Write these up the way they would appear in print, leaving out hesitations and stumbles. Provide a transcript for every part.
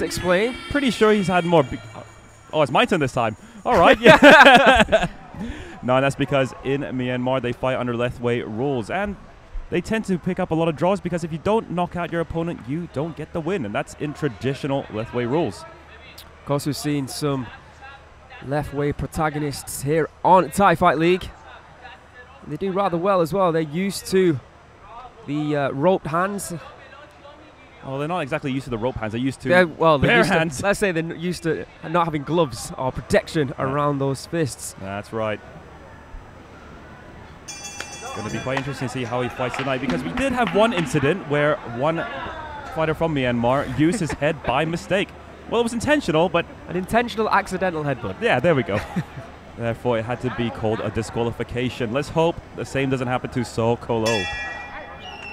Let's explain. Pretty sure he's had more. Oh, it's my turn this time. All right. Yeah. No, that's because in Myanmar they fight under Lethwei rules, and they tend to pick up a lot of draws because if you don't knock out your opponent, you don't get the win, and that's in traditional Lethwei rules. Of course, we've seen some Lethwei protagonists here on Thai Fight League. They do rather well as well. They're used to the roped hands. Well, they're not exactly used to the rope hands. They're used to bare hands. Let's say they're used to not having gloves or protection around those fists. That's right. Going to be quite interesting to see how he fights tonight, because we did have one incident where one fighter from Myanmar used his head by mistake. Well, it was intentional, but... An intentional accidental headbutt. Yeah, there we go. Therefore, it had to be called a disqualification. Let's hope the same doesn't happen to Saw Kolo.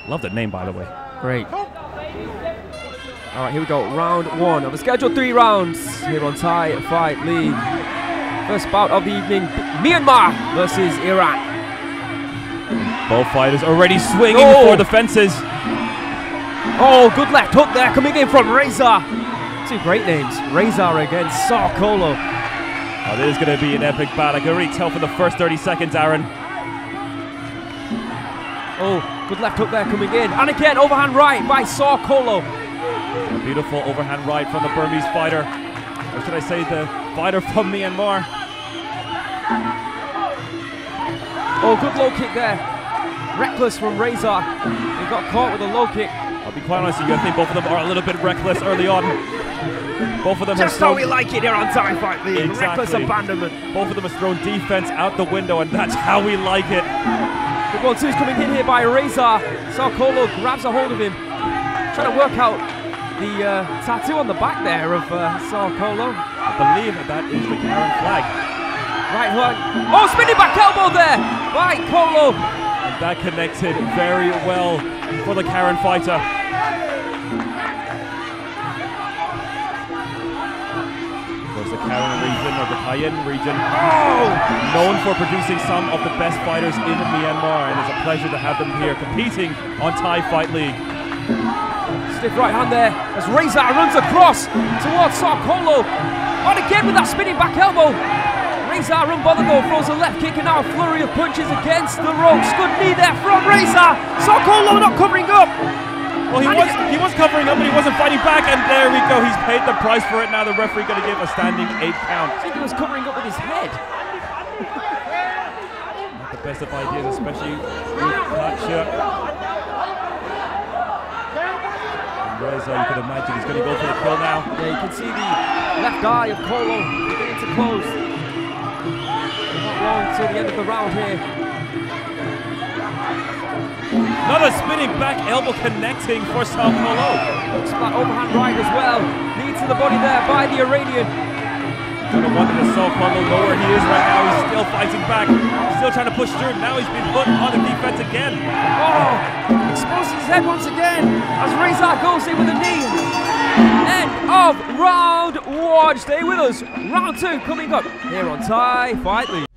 Love the name, by the way. Great. All right, here we go. Round one of the scheduled 3 rounds here on Thai Fight League. First bout of the evening, Myanmar versus Iran. Both fighters already swinging for the fences. Oh, good left hook there coming in from Razor. Two great names. Razor against Saw Kolo. Oh, this is going to be an epic battle. I can already tell for the first 30 seconds, Aaron. Oh, good left hook there coming in. And again, overhand right by Saw Kolo. A beautiful overhand right from the Burmese fighter. Or should I say the fighter from Myanmar. Oh, good low kick there. Reckless from Razor. He got caught with a low kick. I'll be quite honest with you, I think both of them are a little bit reckless early on. Both of them just how we like it here on Thai Fight League. Exactly. Reckless abandonment. Both of them have thrown defense out the window, and that's how we like it. Good 1-2 is coming in here by Razor. Saw Kolo grabs a hold of him. Trying to work out the tattoo on the back there of Saw Kolo. I believe that is the Karen flag. Right hook. Oh, spinning back elbow there by Kolo. And that connected very well for the Karen fighter. Of course, the Karen region, or the Kayin region, known for producing some of the best fighters in Myanmar, and it's a pleasure to have them here competing on Thai Fight League. Stiff right hand there as Razor runs across towards Saw Kolo. On again with that spinning back elbow. Razor unbothered though, throws a left kick, and now a flurry of punches against the ropes. Good knee there from Razor. Saw Kolo not covering up. Well, he was covering up, but he wasn't fighting back, and there we go. He's paid the price for it. Now the referee going to give a standing 8 count. I think he was covering up with his head. Not the best of ideas, especially with that shirt. Reza, you can imagine he's going to go for the kill now. Yeah, you can see the left eye of Kolo beginning to close. Not long till the end of the round here. Another spinning back elbow connecting for Saw Kolo. Looks like overhand right as well. Knee to the body there by the Iranian. Don't know what to Saw Kolo know where he is right now. He's still fighting back. Still trying to push through. Now he's been put on the defense again. Oh! Exposes his head once again as Razor goes in with a knee. End of round 1. Stay with us. Round 2 coming up here on Thai Fight League.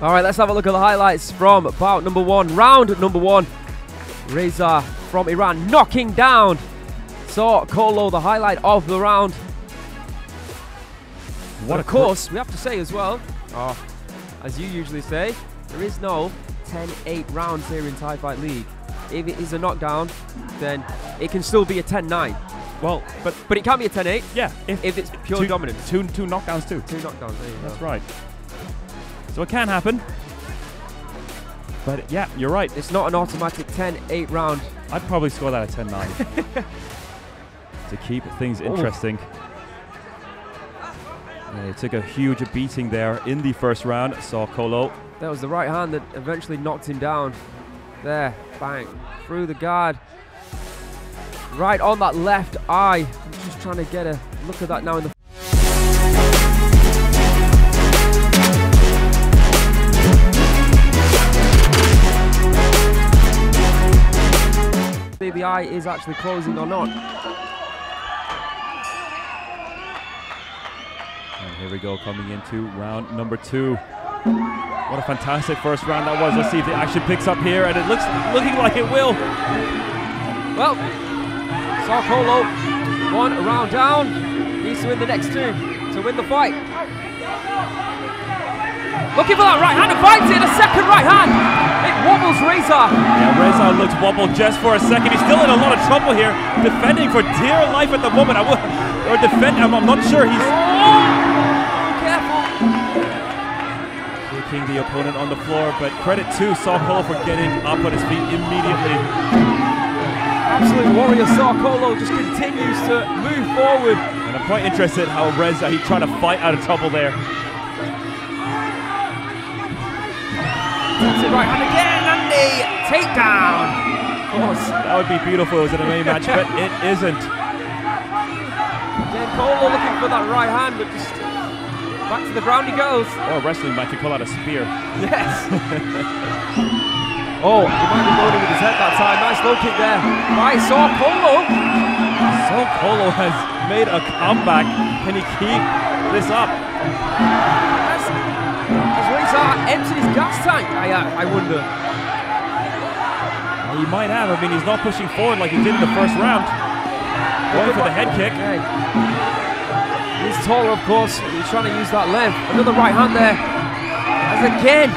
All right, let's have a look at the highlights from bout number 1, round number 1. Razor from Iran knocking down Saw Kolo, the highlight of the round. What, of course, we have to say as well, as you usually say, there is no 10-8 rounds here in Thai Fight League. If it is a knockdown, then it can still be a 10-9. Well, but it can be a 10-8. Yeah, if it's pure dominant. Two knockdowns too. Two knockdowns. There you go. That's right. So it can happen. But yeah, you're right. It's not an automatic 10-8 round. I'd probably score that a 10-9. To keep things interesting. They took a huge beating there in the first round, Saw Kolo. That was the right hand that eventually knocked him down. There, bang, through the guard. Right on that left eye. I'm just trying to get a look at that now in the... The eye is actually closing or not. And here we go, coming into round number 2. What a fantastic first round that was. Let's see if the action picks up here, and it looks looking like it will. Well, Saw Kolo one round down. Needs to win the next two to win the fight. Looking for that right hand and finds it, a second right hand. It wobbles Reza. Yeah, Reza looks wobbled just for a second. He's still in a lot of trouble here, defending for dear life at the moment. I'm not sure he's... Oh, careful. Kicking the opponent on the floor, but credit to Saw Kolo for getting up on his feet immediately. Absolute warrior Saw Kolo just continues to move forward. And I'm quite interested how Reza, he's trying to fight out of trouble there. That's it, right hand again, and the takedown. Of course, that would be beautiful if it was an MMA match, but it isn't. Again, Kolo looking for that right hand, but just back to the ground he goes. Or a wrestling match, you call out a spear. Yes. Oh, he might be loading with his head that time. Nice low kick there by Saw Kolo. Saw Kolo has made a comeback. Can he keep this up? Emptied his gas tank, I wonder. Well, he might have. I mean, he's not pushing forward like he did in the first round. Going for the head kick. Okay. He's taller, of course. He's trying to use that length. Another right hand there. As again,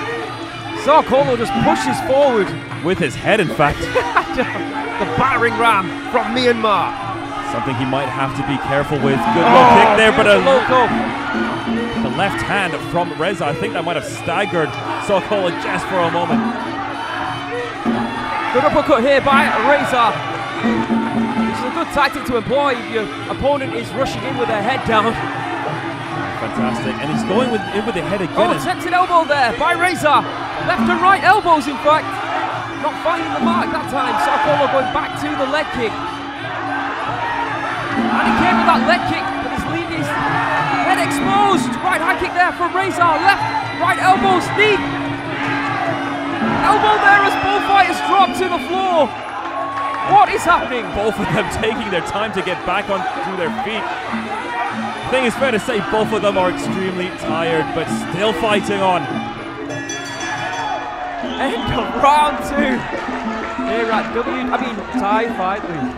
Saw Kolo just pushes forward. With his head, in fact. The battering ram from Myanmar. Something he might have to be careful with. Good low kick there, but a low go. The left hand from Reza, I think that might have staggered Saw Kolo just for a moment. Good uppercut here by Reza. It's a good tactic to employ if your opponent is rushing in with their head down. Fantastic, and he's going in with the head again. Oh, attempted elbow there by Reza. Left and right elbows, in fact. Not finding the mark that time. Saw Kolo going back to the leg kick. And he came with that leg kick, but his lead is... head exposed, right high kick there from Reza, left, right elbow, sneak. Elbow there as both fighters drop to the floor. What is happening? Both of them taking their time to get back onto their feet. I think it's fair to say both of them are extremely tired, but still fighting on. End of round two. Here at Thai Fight League.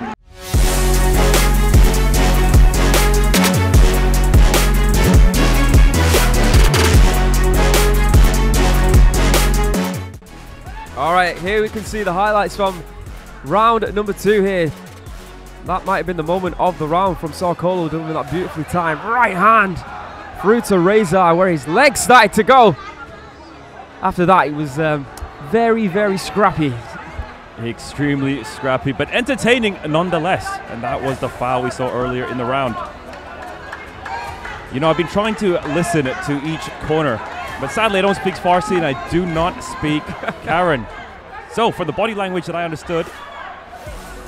Alright, here we can see the highlights from round number two here. That might have been the moment of the round from Saw Kolo, doing that beautifully timed right hand through to Reza, where his legs started to go. After that, it was very, very scrappy. Extremely scrappy, but entertaining nonetheless. And that was the foul we saw earlier in the round. You know, I've been trying to listen to each corner. But sadly, I don't speak Farsi and I do not speak Karen. So, for the body language that I understood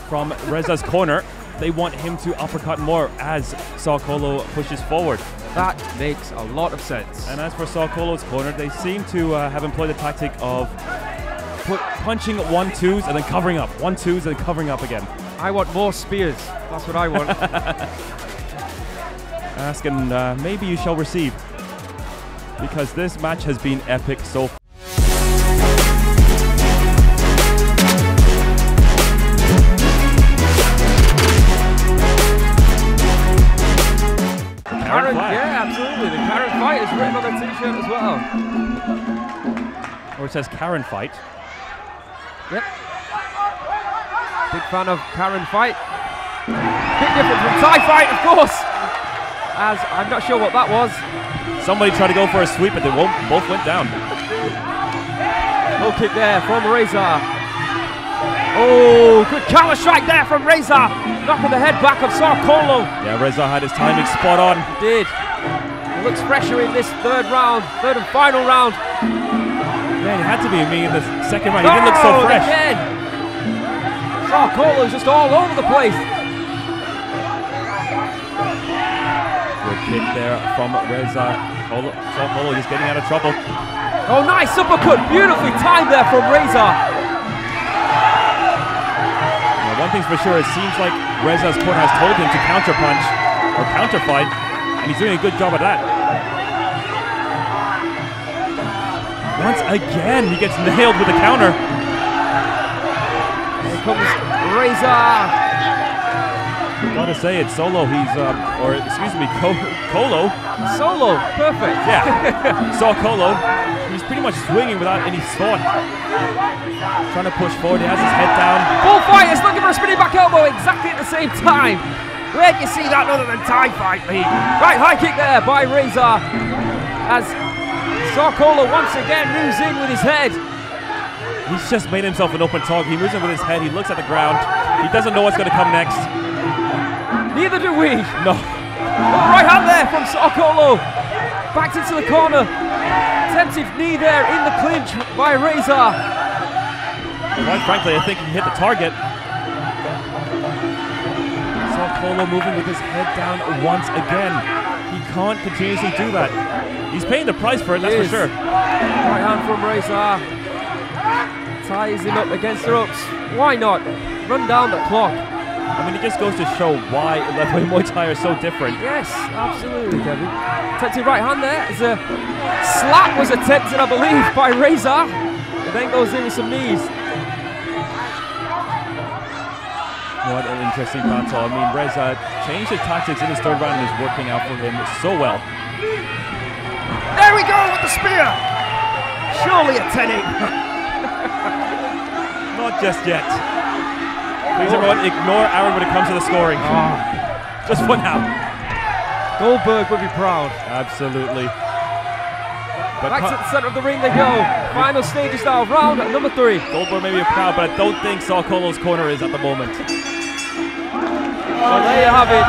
from Reza's corner, they want him to uppercut more as Saw Kolo pushes forward. That makes a lot of sense. And as for Saw Kolo's corner, they seem to have employed the tactic of punching 1-2s and then covering up. 1-2s and then covering up again. I want more spears. That's what I want. Ask and maybe you shall receive. Because this match has been epic so far. Karen, yeah, absolutely. The Karen fight is written on the t-shirt as well. Or it says Karen fight. Yep. Big fan of Karen fight. Big difference from Thai fight, of course. As I'm not sure what that was. Somebody tried to go for a sweep, but they both went down. Low kick there from Reza. Oh, good counter strike there from Reza. Knocking the head back of Saw Kolo. Yeah, Reza had his timing spot on. He did. He looks fresher in this third and final round. Man, it had to be me in the second round. He didn't look so fresh. Again. Saw Kolo is just all over the place. Kick there from Reza. Saw Kolo just getting out of trouble. Oh, nice uppercut. Beautifully timed there from Reza. Now, one thing's for sure, it seems like Reza's court has told him to counterpunch or counterfight, and he's doing a good job of that. Once again, he gets nailed with a counter. Here comes Razor. Gotta say it, Solo. He's or excuse me, Kolo. Solo, perfect. Yeah, Saw Kolo. He's pretty much swinging without any thought. Trying to push forward. He has his head down. Both fighters looking for a spinning back elbow exactly at the same time. Where'd you see that other than Thai Fight League? Right high kick there by Razor as Saw Kolo once again moves in with his head. He's just made himself an open target. He moves in with his head. He looks at the ground. He doesn't know what's going to come next. Neither do we. No. Right hand there from Saw Kolo. Backed into the corner. Tentative knee there in the clinch by Razor. Quite frankly, I think he hit the target. Saw Kolo moving with his head down once again. He can't continuously do that. He's paying the price for it, that's for sure. Right hand from Razor. Ties him up against the ropes. Why not? Run down the clock. I mean, it just goes to show why Lethwei Muay Thai are so different. Yes, absolutely, Kevin. Attempted right hand there. As a slap was attempted, I believe, by Razor. And then goes in with some knees. What an interesting battle. I mean, Razor changed his tactics in his third round and is working out for him so well. There we go with the spear. Surely a 10-8. Not just yet. Please, everyone, ignore Aaron when it comes to the scoring. Oh. Just for now. Goldberg would be proud. Absolutely. But back to the center of the ring they go. Final stages now, round number 3. Goldberg may be proud, but I don't think Saw Kolo's corner is at the moment. Well, there you have it.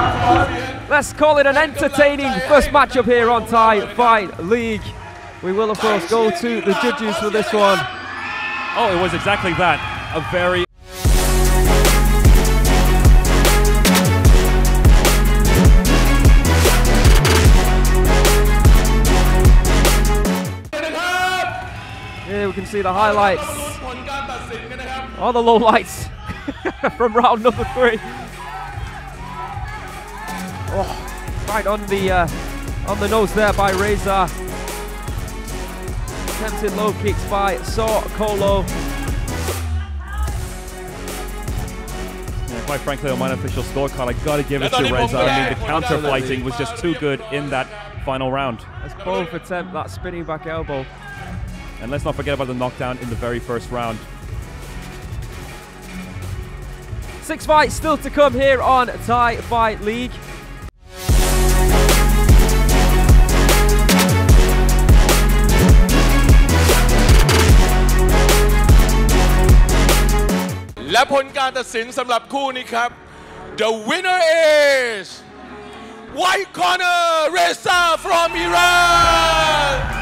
Let's call it an entertaining first matchup here on Thai Fight League. We will, of course, go to the judges for this one. Oh, it was exactly that. A very Here we can see the highlights, all the low lights from round number 3. Oh, right on the nose there by Razor. Attempted low kicks by Saw Kolo. Yeah, quite frankly, on my official scorecard, I gotta give it to Razor. I mean, the counter fighting was just too good in that final round. Let's both attempt that spinning back elbow. And let's not forget about the knockdown in the very first round. 6 fights still to come here on Thai Fight League. And the winner is White Corner Reza from Iran.